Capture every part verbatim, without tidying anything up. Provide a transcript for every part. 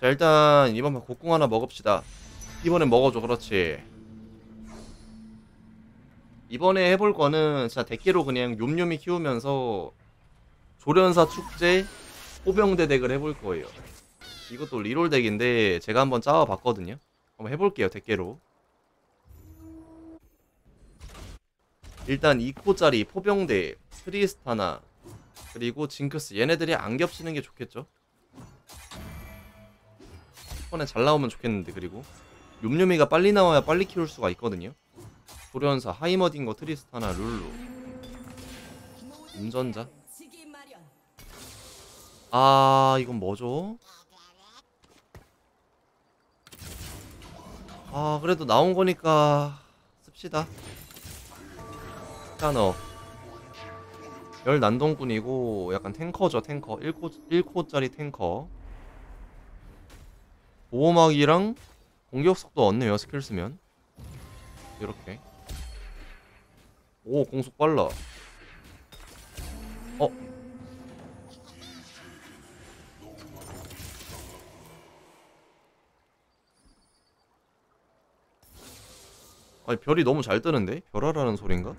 자, 일단 이번만 곡궁 하나 먹읍시다. 이번엔 먹어줘. 그렇지. 이번에 해볼 거는 진짜 덱기로 그냥 욤욤이 키우면서 조련사 축제 포병대 덱을 해볼 거예요. 이것도 리롤 덱인데 제가 한번 짜와봤거든요. 한번 해볼게요. 덱기로 일단 이 코짜리 포병대, 트리스타나 그리고 징크스, 얘네들이 안 겹치는 게 좋겠죠? 이번에 잘 나오면 좋겠는데. 그리고 욤욤이가 빨리 나와야 빨리 키울 수가 있거든요. 조련사, 하이머딩거, 트리스타나, 룰루, 운전자. 아, 이건 뭐죠? 아, 그래도 나온 거니까 씁시다. 스카너 열 난동꾼이고 약간 탱커죠. 탱커 일 코, 일 코짜리 탱커. 보호막이랑 공격속도 얻네요. 스킬 쓰면 이렇게. 오, 공속 빨라. 어? 아니, 별이 너무 잘 뜨는데? 별하라는 소린가?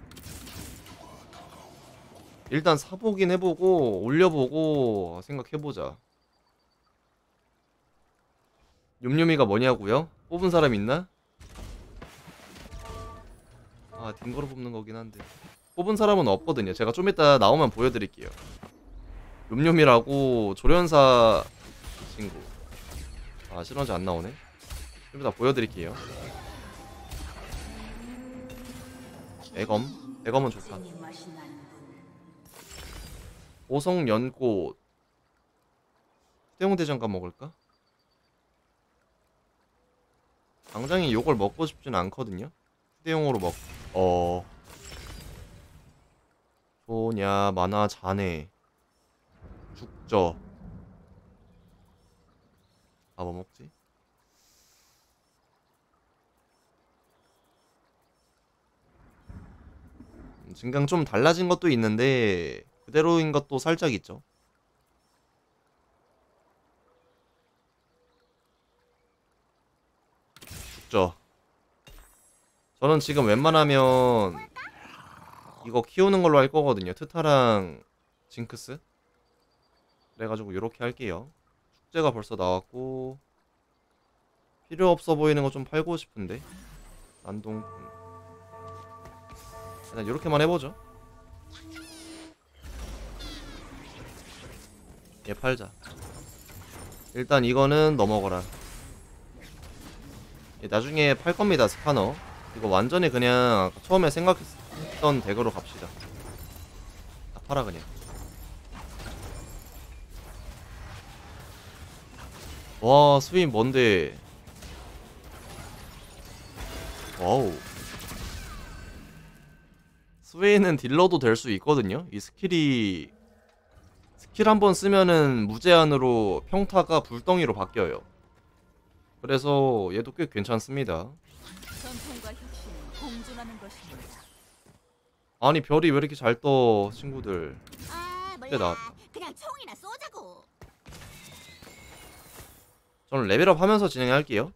일단 사보긴 해보고 올려보고 생각해보자. 욤욤이가 뭐냐고요? 뽑은 사람 있나? 아, 딩거로 뽑는 거긴 한데 뽑은 사람은 없거든요. 제가 좀 이따 나오면 보여드릴게요. 욤욤이라고 조련사 친구. 아, 시너지 안 나오네. 좀 이따 보여드릴게요. 애검, 애검은 좋다. 오성 연꽃 태용대장갑 먹을까? 당장에 요걸 먹고 싶진 않거든요. 휴대용으로 먹... 어... 소냐, 만화, 자네, 죽저. 아, 뭐 먹지? 증강 좀 달라진 것도 있는데 그대로인 것도 살짝 있죠. 죽죠. 저는 지금 웬만하면 이거 키우는 걸로 할 거거든요. 트타랑 징크스. 그래가지고 요렇게 할게요. 축제가 벌써 나왔고 필요 없어 보이는 거 좀 팔고 싶은데 난동. 일단 요렇게만 해보죠. 얘 팔자. 일단 이거는 넘어가라. 예, 나중에 팔 겁니다. 스카너 이거 완전히 그냥 처음에 생각했던 덱으로 갑시다. 다 팔아 그냥. 와, 스윈 뭔데. 와우, 스웨인은 딜러도 될 수 있거든요. 이 스킬이 스킬 한번 쓰면은 무제한으로 평타가 불덩이로 바뀌어요. 그래서 얘도 꽤 괜찮습니다. 아니, 별이 왜 이렇게 잘 떠, 친구들. 근데 나 저는 레벨업 하면서 진행할게요.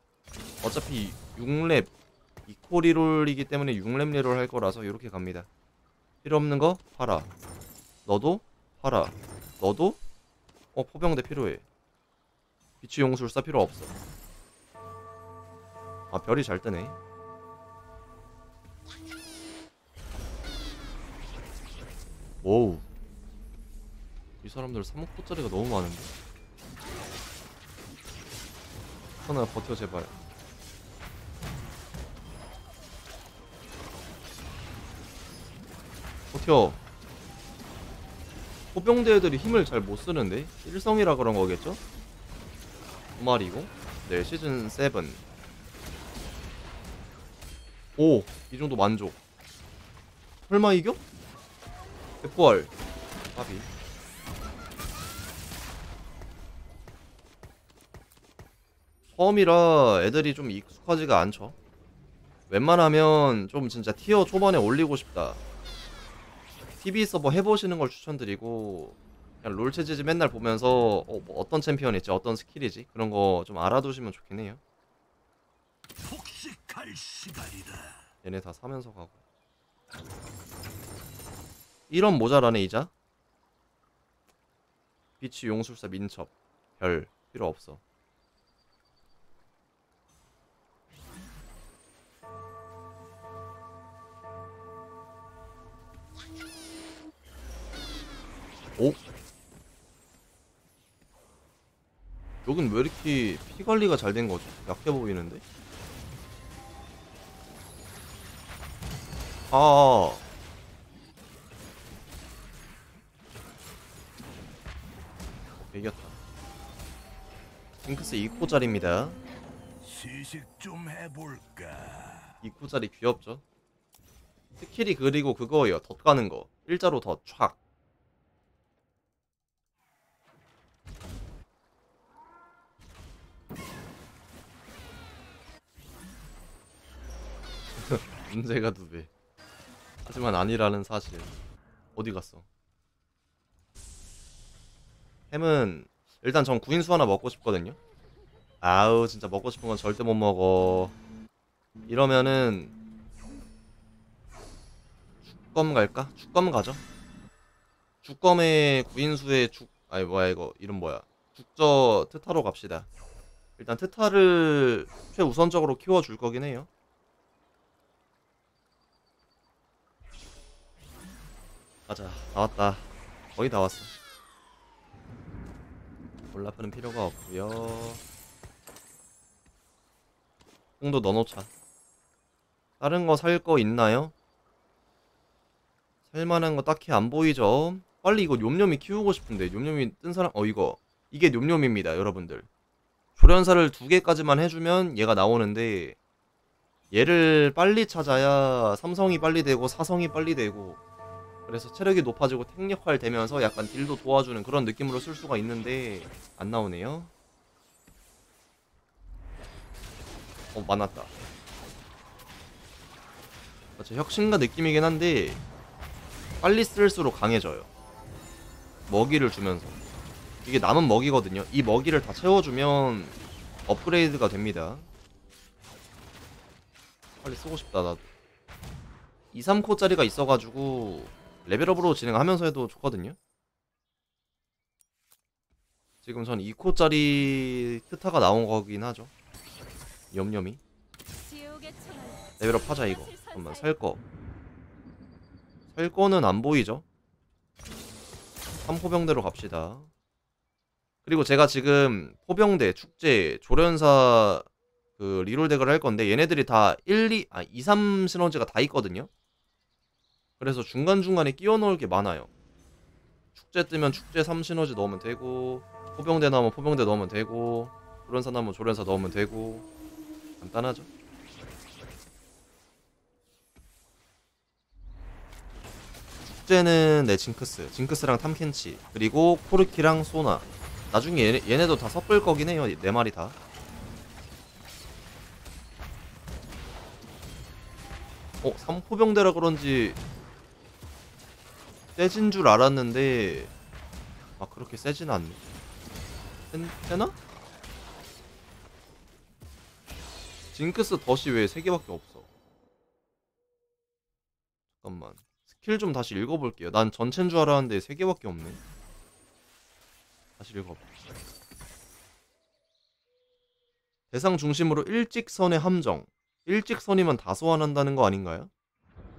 어차피 육 렙 이 코 리롤이기 때문에 육 렙 리롤 할 거라서 이렇게 갑니다. 필요 없는 거 팔아. 너도 팔아. 너도? 어, 포병대 필요해. 빛의 용술사 필요 없어. 아, 별이 잘 뜨네. 오우, 이 사람들 삼 억 포짜리가 너무 많은데. 선아, 버텨 제발. 버텨. 포병대 애들이 힘을 잘 못쓰는데 일성이라 그런 거겠죠? 두 마리고. 네, 시즌 칠. 오, 이 정도 만족. 설마 이겨? 대포알. 까비. 처음이라 애들이 좀 익숙하지가 않죠. 웬만하면 좀 진짜 티어 초반에 올리고 싶다, 티비 서버 해보시는 걸 추천드리고 그냥 롤 체제지 맨날 보면서 어, 뭐 어떤 챔피언이 있지, 어떤 스킬이지, 그런 거 좀 알아두시면 좋겠네요. 얘네 다 사면서 가고. 이런 모자라네. 이자 빛이 용술사 민첩 별 필요 없어. 오? 여긴 왜 이렇게 피관리가 잘 된거지? 약해 보이는데? 아 이겼다. 징크스 이 코짜리입니다 시식 좀 해볼까? 이 코짜리 귀엽죠? 스킬이 그리고 그거예요. 덧 가는거 일자로 덧 촥. 문제가 두 배. 하지만 아니라는 사실. 어디 갔어? 햄은 일단 전 구인수 하나 먹고 싶거든요. 아우 진짜 먹고 싶은 건 절대 못 먹어. 이러면은 죽검 갈까? 죽검 가죠. 죽검에 구인수에 죽 아니 뭐야 이거 이름 뭐야? 죽저 트타로 갑시다. 일단 트타를 최우선적으로 키워줄 거긴 해요. 맞아, 다 왔다. 거의 다 왔어. 올라프는 필요가 없고요. 홍도 넣어놓자. 다른 거 살 거 있나요? 살만한 거 딱히 안 보이죠? 빨리 이거 뇸뇸이 키우고 싶은데. 뇸뇸이 뜬 사람 어 이거 이게 뇸뇸입니다 여러분들. 조련사를 두 개까지만 해주면 얘가 나오는데 얘를 빨리 찾아야 삼성이 빨리 되고 사성이 빨리 되고, 그래서 체력이 높아지고 탱력활 되면서 약간 딜도 도와주는 그런 느낌으로 쓸 수가 있는데 안 나오네요. 어 만났다. 그렇죠, 혁신가 느낌이긴 한데 빨리 쓸수록 강해져요. 먹이를 주면서. 이게 남은 먹이거든요. 이 먹이를 다 채워주면 업그레이드가 됩니다. 빨리 쓰고 싶다 나도. 이, 삼 코짜리가 있어가지고 레벨업으로 진행하면서 해도 좋거든요. 지금 전 이 코짜리 트타가 나온 거긴 하죠. 염염이 레벨업 하자 이거. 잠깐만 살거 살거는 안 보이죠? 삼 포병대로 갑시다. 그리고 제가 지금 포병대, 축제, 조련사 그 리롤 덱을 할 건데 얘네들이 다 일, 이, 아, 이, 삼 시너지가 다 있거든요. 그래서 중간중간에 끼워 넣을 게 많아요. 축제 뜨면 축제 삼 시너지 넣으면 되고, 포병대 나오면 포병대 넣으면 되고, 조련사 나오면 조련사 넣으면 되고. 간단하죠? 축제는 내 징크스, 징크스랑 탐켄치, 그리고 코르키랑 소나. 나중에 얘네, 얘네도 다 섞을 거긴 해요. 네 마리 다. 어? 삼 포병대라 그런지 세진 줄 알았는데 막 그렇게 세진 않네. 세나? 징크스 덫이 왜 세 개밖에 없어? 잠깐만 스킬 좀 다시 읽어볼게요. 난 전체인 줄 알았는데 세 개밖에 없네. 다시 읽어볼게요. 대상 중심으로 일직선의 함정. 일직선이면 다 소환한다는 거 아닌가요?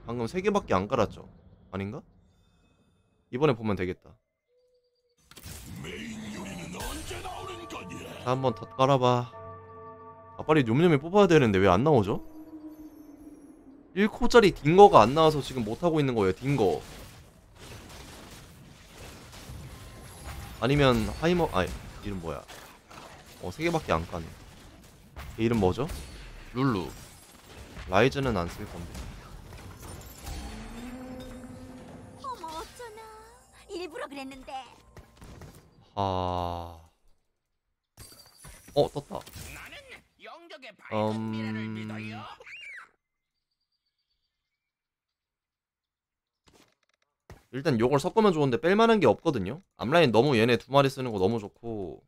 방금 세 개밖에 안 깔았죠? 아닌가? 이번에 보면 되겠다. 자, 한번 더 깔아봐. 아 빨리 뇸뇸이 뽑아야 되는데 왜 안 나오죠? 일 코짜리 딩거가 안 나와서 지금 못하고 있는 거예요. 딩거 아니면 하이머... 아니 이름 뭐야. 어 세 개밖에 안 까네. 걔 이름 뭐죠? 룰루. 라이즈는 안 쓸 건데. 어머 어쩌나. 일부러 그랬는데. 아. 어 떴다. 음. 일단 요걸 섞으면 좋은데 뺄만한 게 없거든요. 앞라인 너무 얘네 두 마리 쓰는 거 너무 좋고.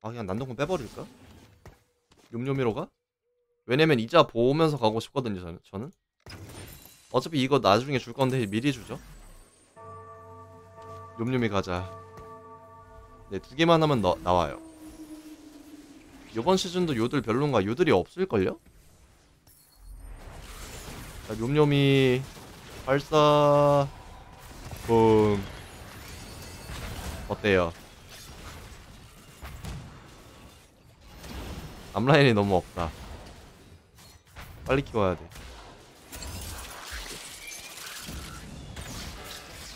아 그냥 난동꾼 빼버릴까? 뇸뇸이로 가? 왜냐면 이자 보면서 가고 싶거든요. 저는, 저는? 어차피 이거 나중에 줄 건데 미리 주죠. 뇸뇸이 가자. 네, 두 개만 하면 너, 나와요. 요번 시즌도 요들 별론가? 요들이 없을걸요? 자, 뇸뇸이 발사 붕. 어때요? 앞라인이 너무 없다. 빨리 키워야 돼.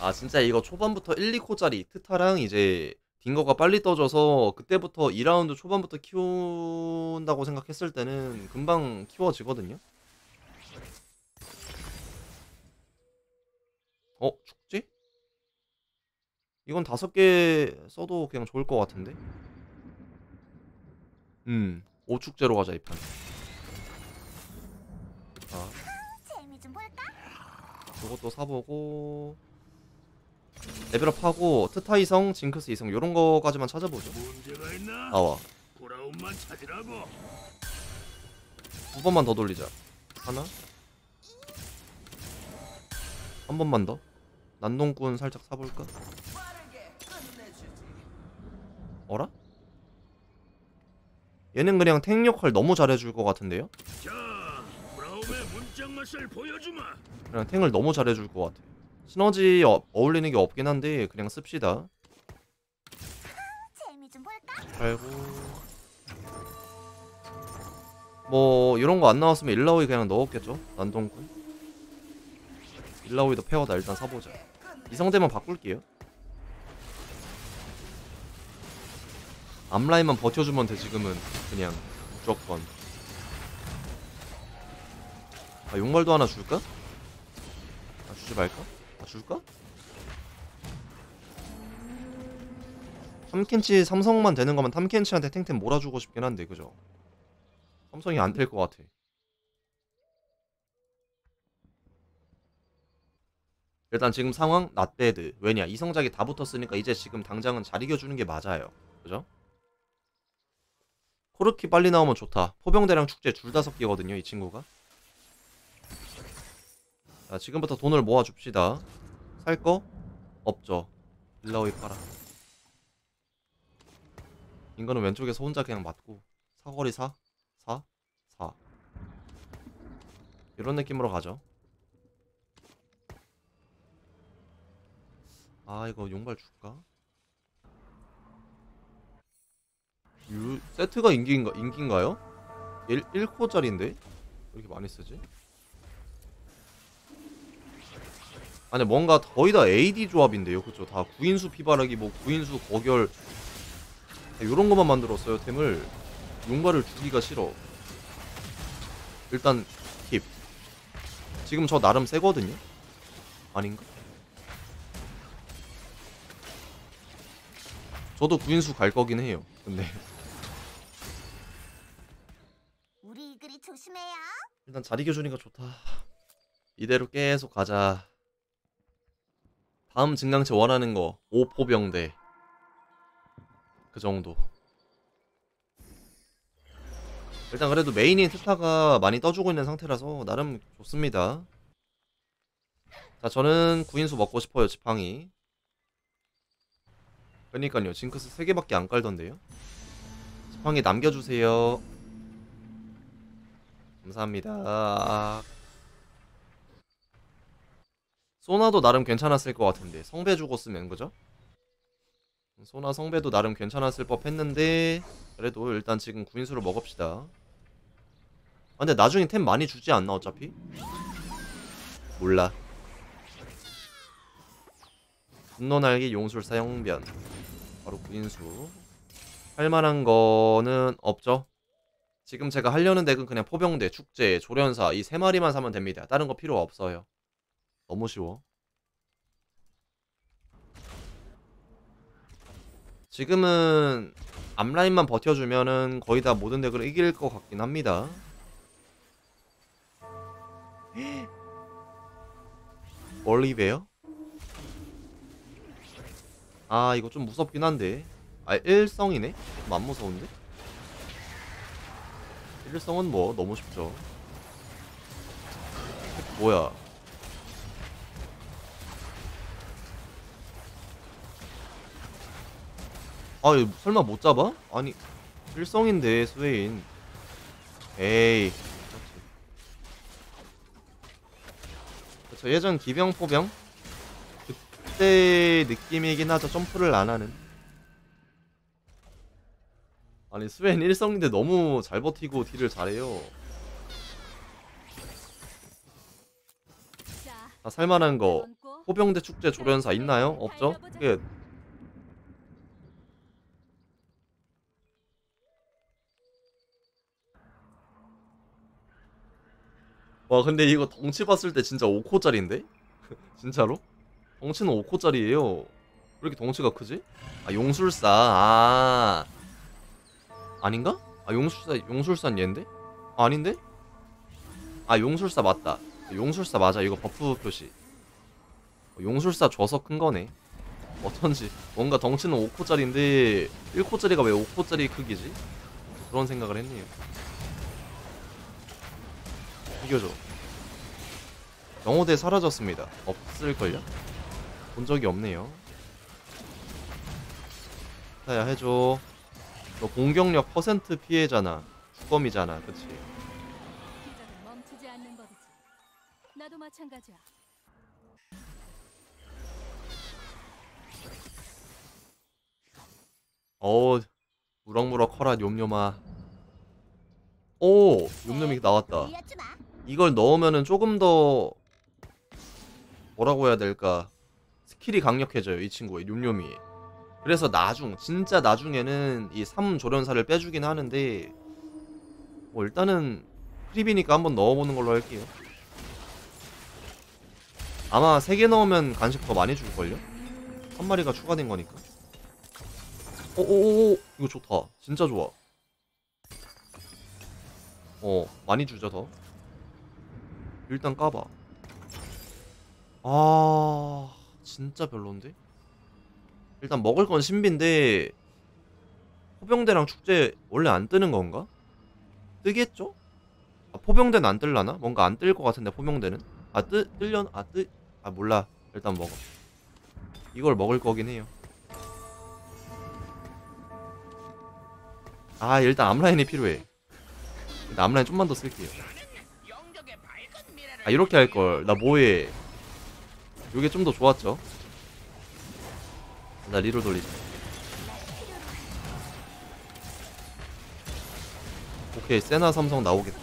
아 진짜 이거 초반부터 일, 이 코짜리 트타랑 이제 딩거가 빨리 떠져서 그때부터 이 라운드 초반부터 키운다고 생각했을 때는 금방 키워지거든요. 어? 축제? 이건 다섯 개 써도 그냥 좋을 것 같은데? 음, 오축제로 가자 이 판. 자, 이것도 사보고 레벨업하고 트타이성, 징크스 이성 요런 거까지만 찾아보죠. 나와. 두 번만 더 돌리자. 하나. 한 번만 더. 난동꾼 살짝 사볼까? 어라? 얘는 그냥 탱 역할 너무 잘해줄 것 같은데요? 그냥 탱을 너무 잘해줄 것 같아. 시너지 어, 어울리는 게 없긴 한데 그냥 씁시다. 아이고 뭐 이런 거 안 나왔으면 일라오이 그냥 넣었겠죠? 난동꾼 일라오이도 페어다. 일단 사보자. 이 상대만 바꿀게요. 앞라인만 버텨주면 돼. 지금은 그냥 무조건. 아 용발도 하나 줄까? 아 주지 말까? 아 줄까? 탐켄치 삼성만 되는 거면 탐켄치한테 탱탱 몰아주고 싶긴 한데 그죠? 삼성이 안 될 것 같아. 일단 지금 상황 낫배드. 왜냐 이성작이 다 붙었으니까 이제 지금 당장은 잘 이겨주는 게 맞아요. 그죠? 코르키 빨리 나오면 좋다. 포병대랑 축제 둘 다 섞이거든요 이 친구가. 자 지금부터 돈을 모아줍시다. 살거? 없죠. 일라오이 팔아. 인간은 왼쪽에서 혼자 그냥 맞고. 사거리 사? 사? 사 이런 느낌으로 가죠. 아 이거 용발 줄까? 유.. 세트가 인기인가, 인기인가요? 일, 일 코어짜리인데? 왜 이렇게 많이 쓰지? 아니 뭔가 거의 다 에이디 조합인데요. 그쵸? 다 구인수 피바라기 뭐 구인수 거결 요런 것만 만들었어요. 템을 용발을 주기가 싫어. 일단 킵. 지금 저 나름 세거든요? 아닌가? 저도 구인수 갈 거긴 해요. 근데 우리 이글이 조심해요. 일단 자리 교준이가 좋다. 이대로 계속 가자. 다음 증강체 원하는 거 오 포병대 그 정도. 일단 그래도 메인인 트타가 많이 떠주고 있는 상태라서 나름 좋습니다. 자 저는 구인수 먹고 싶어요. 지팡이. 그러니까요. 징크스 세 개밖에 안 깔던데요. 지팡이 남겨주세요. 감사합니다. 소나도 나름 괜찮았을 것 같은데 성배 주고 쓰면 그죠? 소나 성배도 나름 괜찮았을 법 했는데 그래도 일단 지금 구인수로 먹읍시다. 아 근데 나중에 템 많이 주지 않나 어차피? 몰라. 분노날개 용술사 형변 바로 구인수. 할만한 거는 없죠. 지금 제가 하려는 덱은 그냥 포병대, 축제, 조련사 이 세 마리만 사면 됩니다. 다른 거 필요 없어요. 너무 쉬워. 지금은 앞라인만 버텨주면은 거의 다 모든 덱을 이길 것 같긴 합니다. 볼리베어? 아 이거 좀 무섭긴 한데. 아 일성이네? 좀 안 무서운데? 일성은 뭐 너무 쉽죠. 뭐야 아 설마 못 잡아? 아니 일성인데 스웨인. 에이 그렇지. 저 예전 기병 포병 그때 느낌이긴 하죠. 점프를 안 하는. 아니 스웨인 일성인데 너무 잘 버티고 딜을 잘해요. 아, 살만한 거 포병대 축제 조련사 있나요? 없죠? 끝. 와 근데 이거 덩치 봤을 때 진짜 오 코짜리인데? 진짜로? 덩치는 오 코짜리예요. 왜 이렇게 덩치가 크지? 아 용술사. 아 아닌가? 아 용술사 용술사는 얘인데? 아, 아닌데? 아 용술사 맞다. 용술사 맞아. 이거 버프 표시. 용술사 줘서 큰 거네. 어쩐지 뭔가 덩치는 오 코짜리인데 일 코짜리가 왜 오 코짜리 크기지? 그런 생각을 했네요. 비교죠. 영호대 사라졌습니다. 없을걸요? 본 적이 없네요. 자야 해줘. 너 공격력 퍼센트 피해잖아. 주검이잖아. 그치? 나도 마찬가지야. 어우 무럭무럭 커라 뇸뇸아. 오 뇸뇸이 나왔다. 이걸 넣으면은 조금 더 뭐라고 해야 될까, 스킬이 강력해져요 이 친구의 뇸뇸이. 그래서 나중 진짜 나중에는 이 삼 조련사를 빼주긴 하는데 뭐 일단은 크립이니까 한번 넣어보는 걸로 할게요. 아마 세 개 넣으면 간식 더 많이 줄걸요? 한 마리가 추가된 거니까. 오오오 이거 좋다. 진짜 좋아. 어 많이 주죠 더. 일단 까봐. 아 진짜 별론데? 일단 먹을 건 신비인데 포병대랑 축제 원래 안 뜨는 건가? 뜨겠죠? 아, 포병대는 안 뜰라나? 뭔가 안 뜰 것 같은데 포병대는? 아 뜨.. 뜰려나? 아 뜨.. 아 몰라. 일단 먹어. 이걸 먹을 거긴 해요. 아 일단 암라인이 필요해. 일단 암라인 좀만 더 쓸게요. 아 이렇게 할걸. 나 뭐해. 요게 좀 더 좋았죠. 나 리로 돌리자. 오케이 세나 삼성 나오겠다.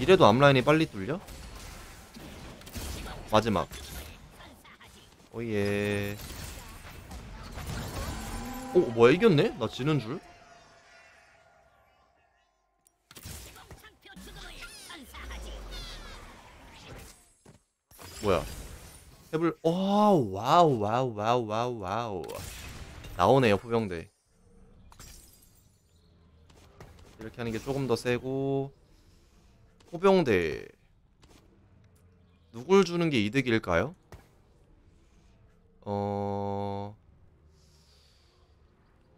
이래도 앞라인이 빨리 뚫려? 마지막 오예. 오 뭐야 이겼네? 나 지는 줄? 뭐야 해볼. 와우 와우 와우 와우 와우 와우 나오네요 포병대. 이렇게 하는게 조금 더 세고. 포병대 누굴 주는게 이득일까요? 어...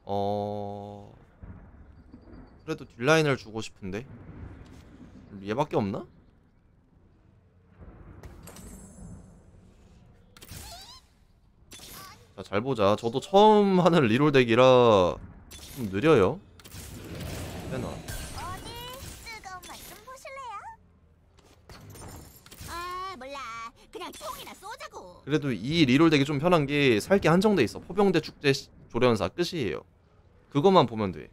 어... 그래도 뒷라인을 주고 싶은데 얘밖에 없나? 자, 잘 보자. 저도 처음 하는 리롤 덱이라 좀 느려요. 세나. 그래도 이 리롤 덱이 좀 편한 게 살 게 한정돼 있어. 포병대 축제 조련사 끝이에요. 그것만 보면 돼.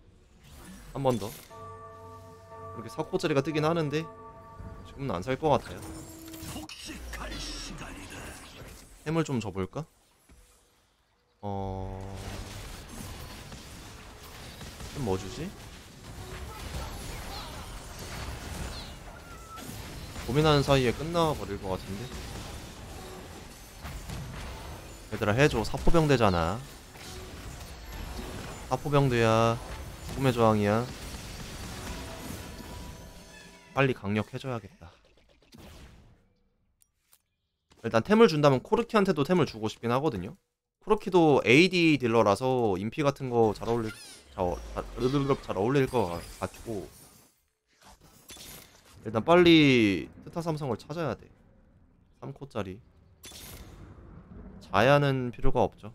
한 번 더. 이렇게 사 코짜리가 뜨긴 하는데 지금은 안 살 것 같아요. 햄을 좀 줘볼까? 어... 좀 뭐 주지? 고민하는 사이에 끝나버릴 것 같은데? 얘들아 해줘. 사포병대잖아. 사포병대야. 꿈의 저항이야. 빨리 강력해줘야겠다. 일단 템을 준다면 코르키한테도 템을 주고 싶긴 하거든요. 코르키도 에이디 딜러라서 인피 같은 거 잘 어울릴 저, 잘, 잘 어울릴 것 같고, 일단 빨리 스타 삼성을 찾아야 돼. 삼코짜리 자야는 필요가 없죠.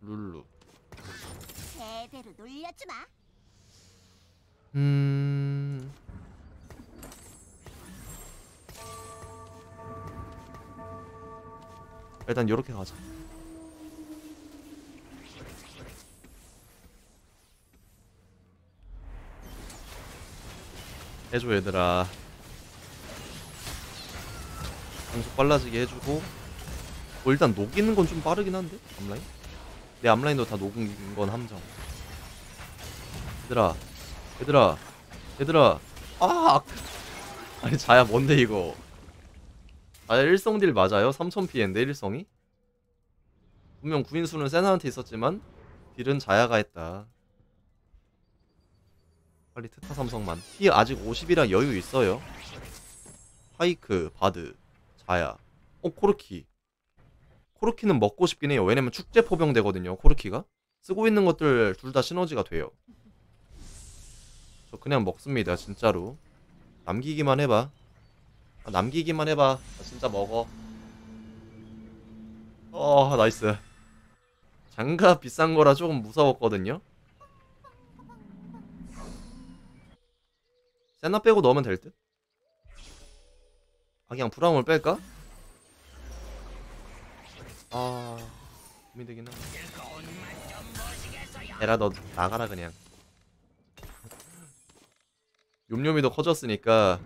룰루 제대로 놀려주마. 음... 일단 요렇게 가자. 해줘 얘들아. 공속 빨라지게 해주고. 뭐 일단 녹이는 건 좀 빠르긴 한데? 앞라인? 내 앞라인도 다 녹은 건 함정. 얘들아 얘들아 얘들아. 아! 아니 자야 뭔데 이거. 아 일성 딜 맞아요? 삼천 피엔데 일성이? 분명 구인수는 세나한테 있었지만 딜은 자야가 했다. 빨리 트타 삼성만. 피 아직 오십이라 여유 있어요. 파이크, 바드, 자야. 어 코르키. 코르키는 먹고 싶긴 해요. 왜냐면 축제 포병되거든요. 코르키가 쓰고 있는 것들 둘 다 시너지가 돼요. 저 그냥 먹습니다 진짜로. 남기기만 해봐. 아, 남기기만 해봐. 아, 진짜 먹어. 어 나이스. 장갑 비싼 거라 조금 무서웠거든요. 세나 빼고 넣으면 될 듯? 아 그냥 브라움을 뺄까? 아... 고민되긴 하네. 에라 너 나가라 그냥. 욤욤이도 커졌으니까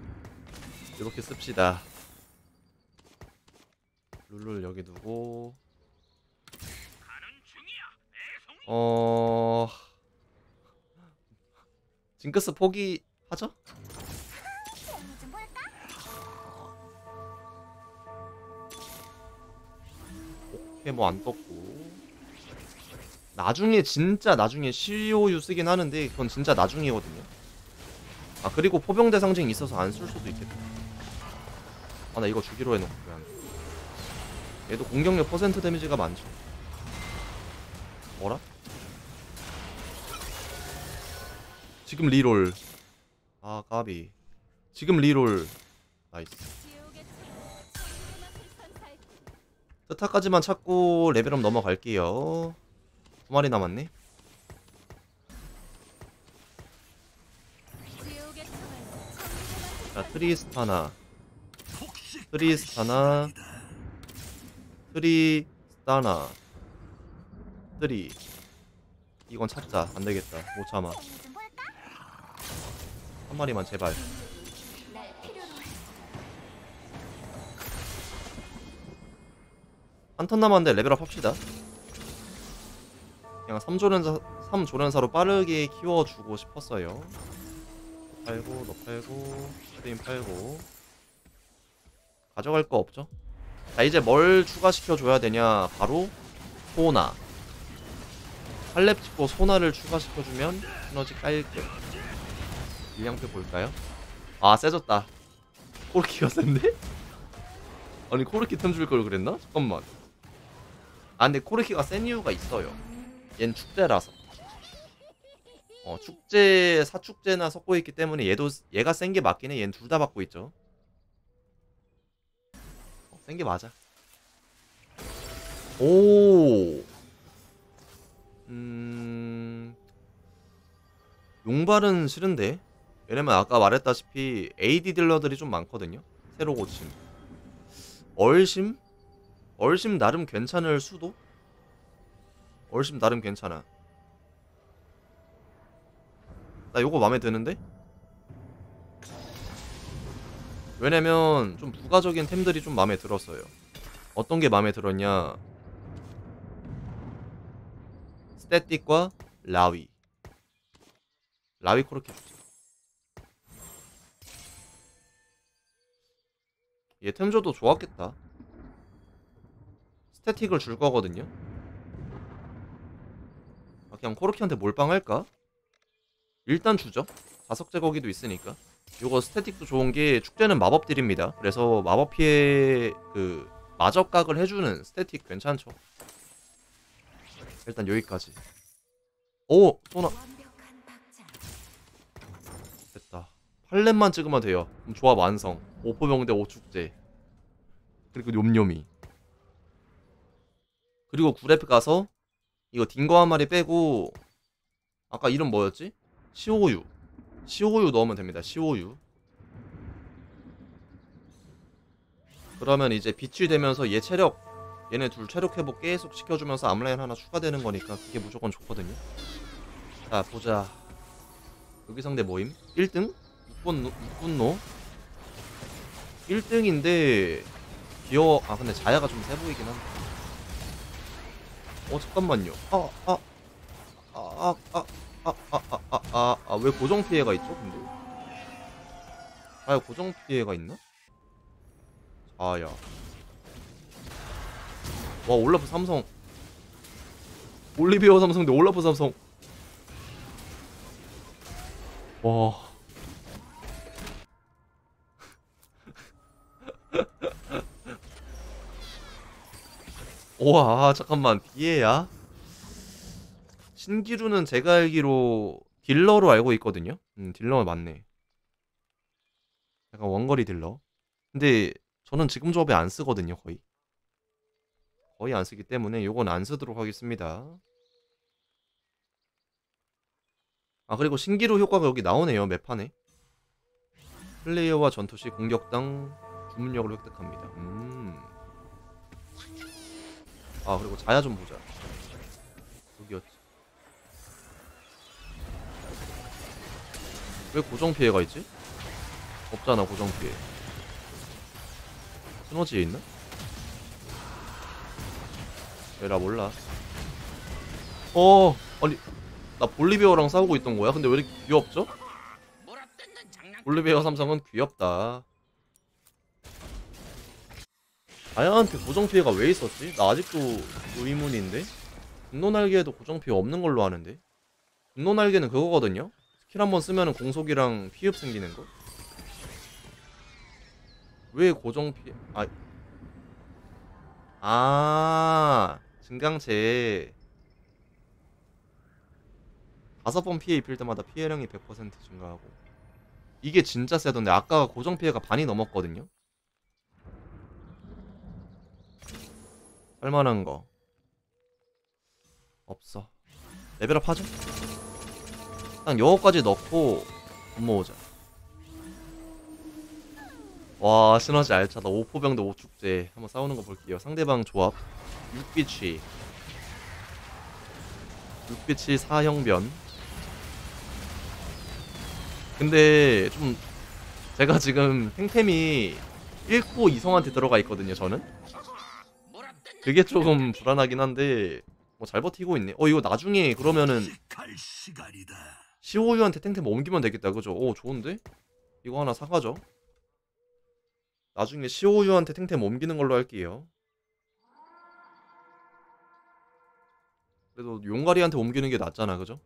이렇게 씁시다. 룰룰 여기 두고. 어... 징크스 포기하죠? 오케이 뭐 안 떴고. 나중에 진짜 나중에 시오유 쓰긴 하는데 그건 진짜 나중이거든요. 아 그리고 포병대 상징이 있어서 안 쓸 수도 있겠다. 아 나 이거 주기로 해놓고 왜 안 돼. 얘도 공격력 퍼센트 데미지가 많죠. 뭐라? 지금 리롤. 아 까비. 지금 리롤. 나이스. 스타까지만 찾고 레벨업 넘어갈게요. 두 마리 남았네. 자 트리스타나 트리스타나 트리스타나 트리. 이건 찾자. 안되겠다 못참아. 한 마리만 제발. 한 턴 남았는데 레벨업 합시다. 그냥 삼 조련사, 삼 조련사로 빠르게 키워주고 싶었어요. 팔고 너 팔고 스테인 팔고. 가져갈 거 없죠? 자 이제 뭘 추가시켜줘야 되냐. 바로 소나. 팔렙 찍고 소나를 추가시켜주면 시너지 깔끔. 일량표 볼까요? 아 세졌다. 코르키가 센데? 아니 코르키 틈 줄 걸 그랬나? 잠깐만. 아 근데 코르키가 센 이유가 있어요. 얜 축제라서. 어 축제 사축제나 섞고 있기 때문에 얘도 얘가 센 게 맞긴 해. 얘는 둘 다 받고 있죠. 어, 센 게 맞아. 오. 음. 용발은 싫은데. 왜냐면 아까 말했다시피 에이디 딜러들이 좀 많거든요. 새로 고침. 얼심? 얼심 나름 괜찮을 수도? 얼심 나름 괜찮아. 나 요거 맘에 드는데? 왜냐면 좀 부가적인 템들이 좀 맘에 들었어요. 어떤게 맘에 들었냐. 스태틱과 라위. 라위 코르키 주자. 얘 템 줘도 좋았겠다. 스태틱을 줄거거든요. 아 그냥 코르키한테 몰빵할까? 일단 주죠. 자석 제거기도 있으니까. 요거 스태틱도 좋은 게 축제는 마법딜입니다. 그래서 마법 피해 그 마접각을 해주는 스태틱 괜찮죠. 일단 여기까지. 오! 소나 됐다. 팔 렙만 찍으면 돼요. 그럼 조합 완성. 포병대 오 축제 그리고 뇸뇸이. 그리고 구랩 가서 이거 딩거 한 마리 빼고 아까 이름 뭐였지? 시오유. 시오유 넣으면 됩니다. 시오유. 그러면 이제 빛이 되면서 얘 체력, 얘네 둘 체력 회복 계속 시켜주면서 암라인 하나 추가되는 거니까 그게 무조건 좋거든요. 자 보자. 여기 상대 모임 일 등? 육군노? 육군노? 일 등인데 귀여워. 아 근데 자야가 좀 세 보이긴 한데. 어 잠깐만요. 아 아 아 아 아 아 아 아 아 아 왜 고정 피해가 있죠? 근데 아 고정 피해가 있나? 아야. 와 올라프 삼성. 볼리베어 삼성 대 올라프 삼성. 와. 우와 잠깐만 비애야? 신기루는 제가 알기로 딜러로 알고 있거든요? 음 딜러 맞네. 약간 원거리 딜러. 근데 저는 지금 조합에 안 쓰거든요. 거의 거의 안 쓰기 때문에 요건 안 쓰도록 하겠습니다. 아 그리고 신기루 효과가 여기 나오네요. 맵판에 플레이어와 전투시 공격당 주문력을 획득합니다. 음. 아 그리고 자야 좀 보자. 여기였지. 왜 고정 피해가 있지? 없잖아 고정 피해. 스너지에 있나? 에라 몰라. 어 아니 나 볼리베어랑 싸우고 있던 거야? 근데 왜 이렇게 귀엽죠? 볼리베어 삼성은 귀엽다. 아야한테 고정피해가 왜 있었지? 나 아직도 의문인데? 분노날개에도 고정피해 없는 걸로 아는데? 분노날개는 그거거든요? 스킬 한번 쓰면은 공속이랑 피흡 생기는 거? 왜 고정피해... 아... 아... 증강체... 다섯 번 피해 입힐 때마다 피해량이 백 퍼센트 증가하고 이게 진짜 세던데 아까 고정피해가 반이 넘었거든요? 할만한 거 없어. 레벨업 하죠? 일단 영어까지 넣고 돈 모으자. 와 시너지 알차다. 포병대 오 축제 한번 싸우는 거 볼게요. 상대방 조합 육빛이 육빛이 사형변. 근데 좀 제가 지금 탱템이 일 코 이성한테 들어가 있거든요. 저는 그게 조금 불안하긴 한데 뭐 잘 버티고 있네. 어 이거 나중에 그러면은 시오유한테 탱탱 옮기면 되겠다 그죠? 오 좋은데? 이거 하나 사가죠. 나중에 시오유한테 탱탱 옮기는 걸로 할게요. 그래도 용가리한테 옮기는 게 낫잖아 그죠?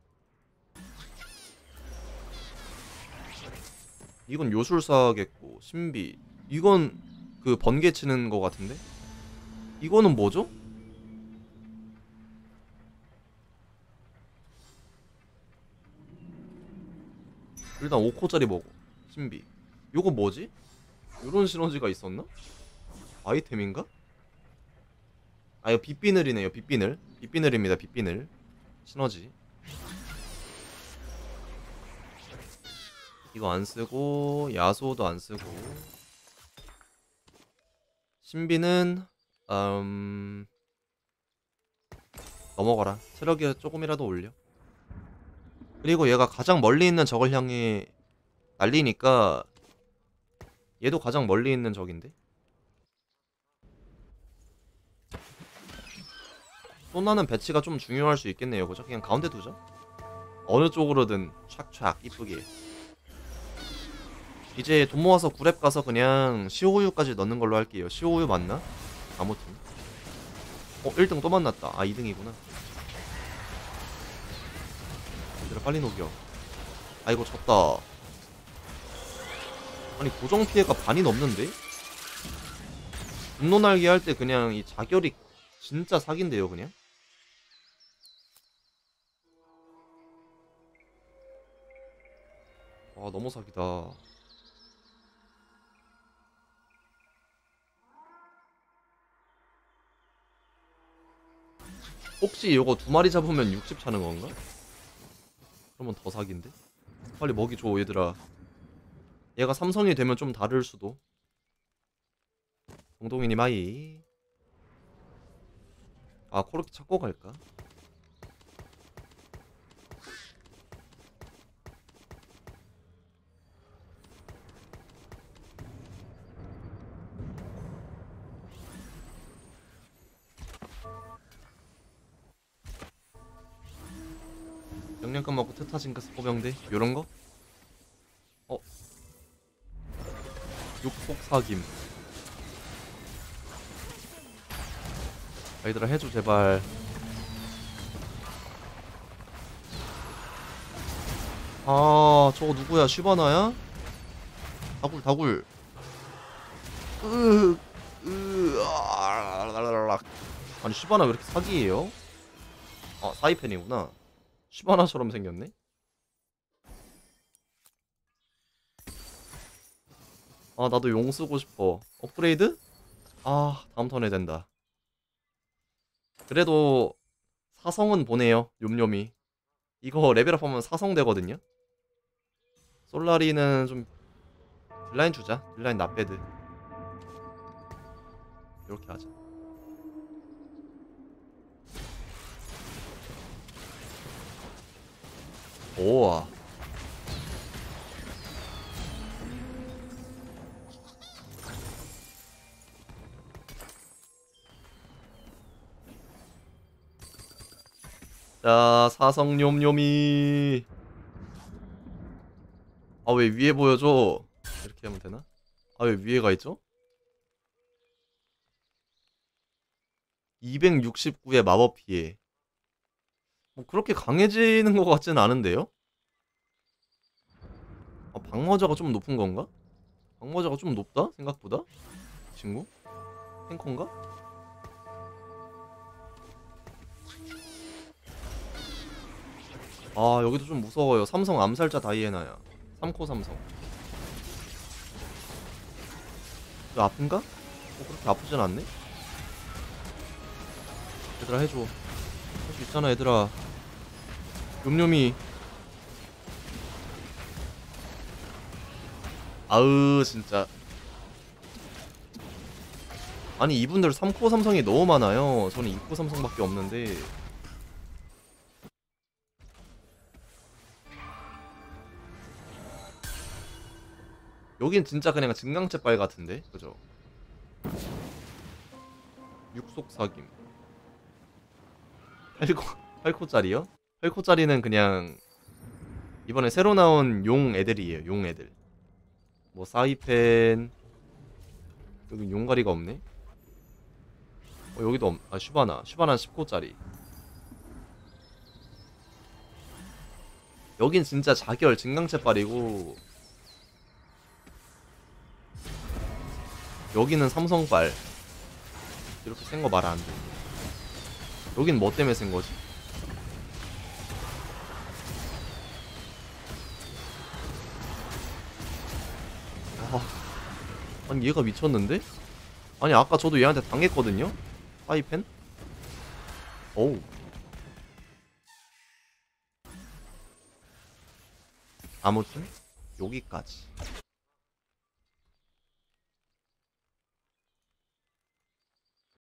이건 요술사겠고 신비 이건 그 번개 치는 거 같은데? 이거는 뭐죠? 일단 오 코짜리 먹어. 신비 요거 뭐지? 요런 시너지가 있었나? 아이템인가? 아 이거 빛비늘이네요. 빛비늘 빛비늘입니다. 빛비늘 시너지 이거 안쓰고 야소도 안쓰고 신비는 음... 넘어가라. 체력이 조금이라도 올려. 그리고 얘가 가장 멀리 있는 적을 향해 날리니까 얘도 가장 멀리 있는 적인데? 소나는 배치가 좀 중요할 수 있겠네요. 그죠? 그냥 가운데 두죠? 어느 쪽으로든 촥촥 이쁘게. 이제 돈 모아서 구랩 가서 그냥 시오유까지 넣는 걸로 할게요. 시오유 맞나? 아무튼 어 일 등 또 만났다. 아 이 등이구나 얘들아 빨리 녹여. 아 이거 졌다. 아니 고정 피해가 반이 넘는데? 분노날개 할 때 그냥 이 자결이 진짜 사기인데요 그냥? 와 너무 사기다. 혹시 요거 두 마리 잡으면 육십 차는 건가? 그러면 더 사기인데? 빨리 먹이 줘 얘들아. 얘가 삼성이 되면 좀 다를 수도. 동동이님 아이. 아 코르키 찾고 갈까? 영양감 먹고 트타 징크스 포병대 요런거? 어? 육폭사김 얘들아 해줘 제발. 아 저거 누구야? 슈바나야? 다굴 다굴 으으 으으 아라라라라. 아니 슈바나 왜 이렇게 사기예요? 아 사이펜이구나. 시바나처럼 생겼네? 아 나도 용 쓰고 싶어. 업그레이드? 아 다음 턴에 된다. 그래도 사성은 보내요. 뇸뇸이 이거 레벨업하면 사성 되거든요. 솔라리는 좀 딜라인 주자. 딜라인 나빼드 이렇게 하자. 오와 자 사성 뇸뇸이. 아 왜 위에 보여줘? 이렇게 하면 되나? 아 왜 위에 가있죠? 이백육십구의 마법 피해. 뭐 그렇게 강해지는 것 같진 않은데요? 아 방어자가 좀 높은 건가? 방어자가 좀 높다? 생각보다? 이 친구? 탱커인가? 아 여기도 좀 무서워요. 삼성 암살자 다이애나야. 삼코 삼성. 저 아픈가? 어, 그렇게 아프진 않네? 얘들아 해줘. 할 수 있잖아 얘들아. 뇸뇸이 아으 진짜. 아니 이분들 삼코 삼성이 너무 많아요. 저는 이코 삼성밖에 없는데. 여긴 진짜 그냥 증강체빨 같은데 그죠? 육속사김 팔코, 팔코짜리요? 팔코짜리는 그냥 이번에 새로 나온 용 애들이에요. 용 애들 뭐 사이펜. 여기 용가리가 없네. 어 여기도 없.. 아 슈바나 슈바나 십코짜리. 여긴 진짜 자결 증강체빨이고 여기는 삼성빨. 이렇게 센거 말 안돼. 여긴 뭐 때문에 센거지? 아니 얘가 미쳤는데? 아니 아까 저도 얘한테 당했거든요? 사이펜? 어우 아무튼 여기까지.